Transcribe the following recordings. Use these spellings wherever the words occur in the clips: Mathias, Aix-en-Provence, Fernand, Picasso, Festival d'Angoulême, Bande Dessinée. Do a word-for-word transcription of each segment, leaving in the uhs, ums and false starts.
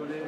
coller.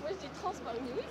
Moi je dis trans par une minute.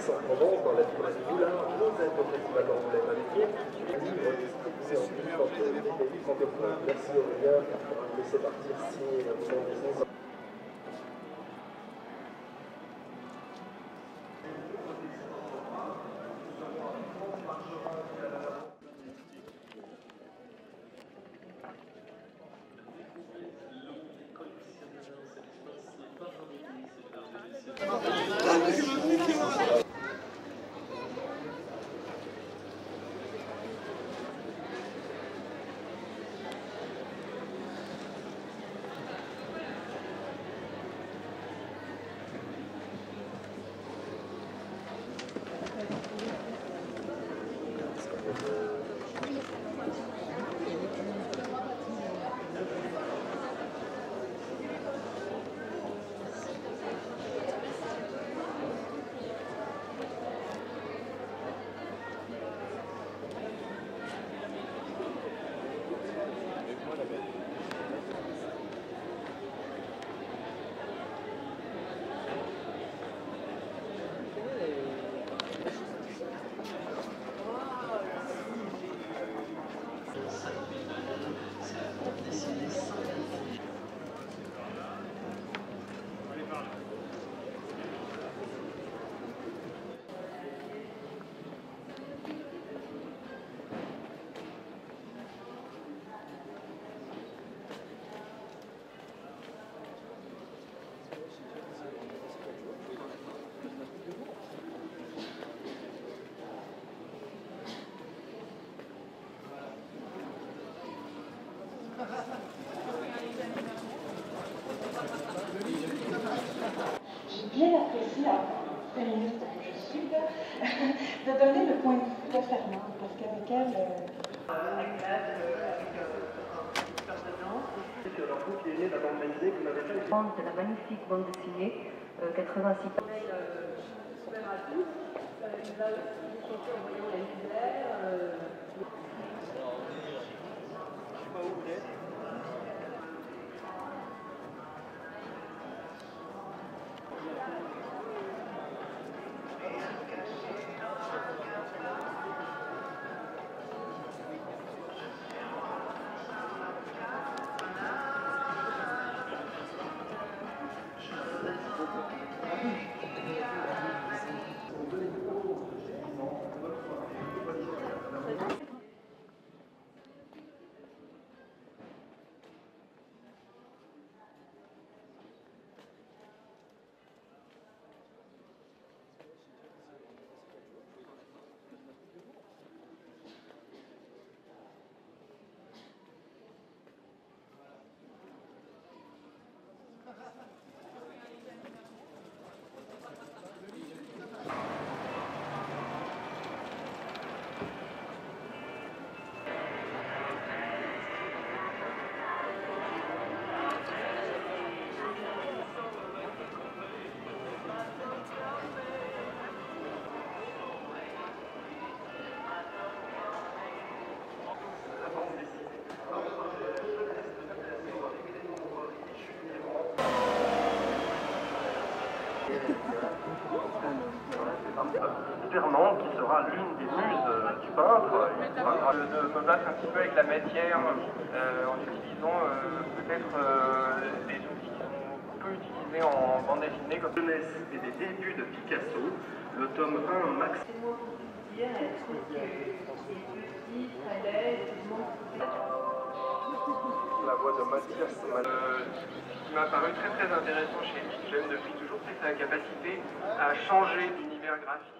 Aix-en-Provence, dans la Villa Moulin, vous êtes au Festival d'Angoulême avec nous. Livre distribué en plus quand vous avez des livres contemporains. Merci Aurélien, laissez partir signer la Bande Dessinée. J'ai bien apprécié, en féministe que je suis, de donner le point de vue de Fernand, parce qu'avec elle... Avec elle, avec une permanence... C'est que leur groupe est né de la bande dessinée que vous avez fait. C'est la magnifique bande dessinée, quatre-vingt-six... Super à tous, il va nous chanter en voyant les lumières... Fernand qui sera l'une des muses du peintre, il sera de me battre un petit peu avec la matière euh, en utilisant euh, peut-être euh, des outils qui sont peu utilisés en bande dessinée comme jeunesse et des débuts de Picasso, le tome un max. C'est moi pour vous dire, elle trouve que c'est petit, à l'aise, tout le monde. La voix de Mathias, ce qui m'a paru très très intéressant chez lui, que j'aime depuis toujours, c'est sa capacité à changer l'univers graphique.